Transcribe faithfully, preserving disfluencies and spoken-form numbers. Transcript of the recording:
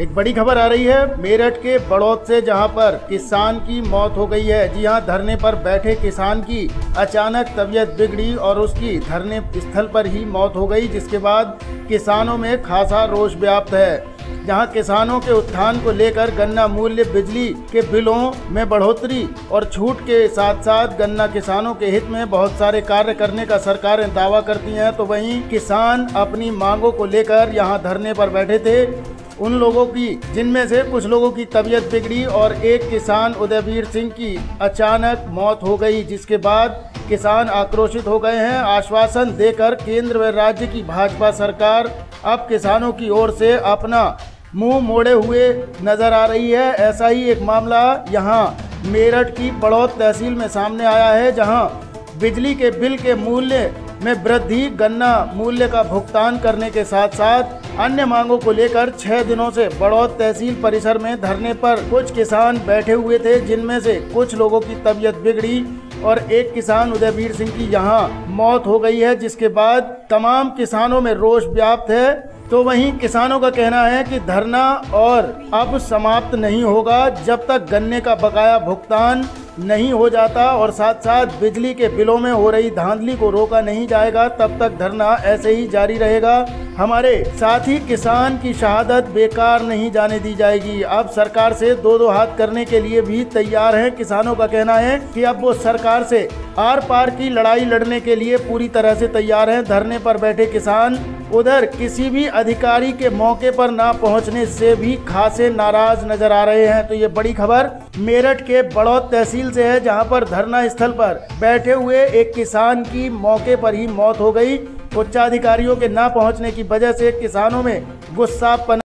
एक बड़ी खबर आ रही है मेरठ के बड़ौत से, जहां पर किसान की मौत हो गई है। जी हां, धरने पर बैठे किसान की अचानक तबीयत बिगड़ी और उसकी धरने स्थल पर ही मौत हो गई, जिसके बाद किसानों में खासा रोष व्याप्त है। जहां किसानों के उत्थान को लेकर गन्ना मूल्य, बिजली के बिलों में बढ़ोतरी और छूट के साथ साथ गन्ना किसानों के हित में बहुत सारे कार्य करने का सरकारें दावा करती हैं, तो वहीं किसान अपनी मांगों को लेकर यहां धरने पर बैठे थे। उन लोगों की, जिनमें से कुछ लोगों की तबीयत बिगड़ी और एक किसान उदयवीर सिंह की अचानक मौत हो गई, जिसके बाद किसान आक्रोशित हो गए हैं। आश्वासन देकर केंद्र व राज्य की भाजपा सरकार अब किसानों की ओर से अपना मुंह मोड़े हुए नजर आ रही है। ऐसा ही एक मामला यहां मेरठ की बड़ौत तहसील में सामने आया है, जहां बिजली के बिल के मूल्य में वृद्धि, गन्ना मूल्य का भुगतान करने के साथ साथ अन्य मांगों को लेकर छह दिनों से बड़ौत तहसील परिसर में धरने पर कुछ किसान बैठे हुए थे, जिनमें से कुछ लोगों की तबीयत बिगड़ी और एक किसान उदयवीर सिंह की यहाँ मौत हो गई है, जिसके बाद तमाम किसानों में रोष व्याप्त है। तो वहीं किसानों का कहना है कि धरना और अब समाप्त नहीं होगा जब तक गन्ने का बकाया भुगतान नहीं हो जाता और साथ साथ बिजली के बिलों में हो रही धांधली को रोका नहीं जाएगा, तब तक धरना ऐसे ही जारी रहेगा। हमारे साथी किसान की शहादत बेकार नहीं जाने दी जाएगी। अब सरकार से दो दो हाथ करने के लिए भी तैयार हैं। किसानों का कहना है कि अब वो सरकार से आर पार की लड़ाई लड़ने के लिए पूरी तरह से तैयार हैं। धरने पर बैठे किसान उधर किसी भी अधिकारी के मौके पर ना पहुंचने से भी खासे नाराज नजर आ रहे हैं। तो ये बड़ी खबर मेरठ के बड़ौत तहसील से है, जहां पर धरना स्थल पर बैठे हुए एक किसान की मौके पर ही मौत हो गई। उच्चाधिकारियों के ना पहुंचने की वजह से किसानों में गुस्सा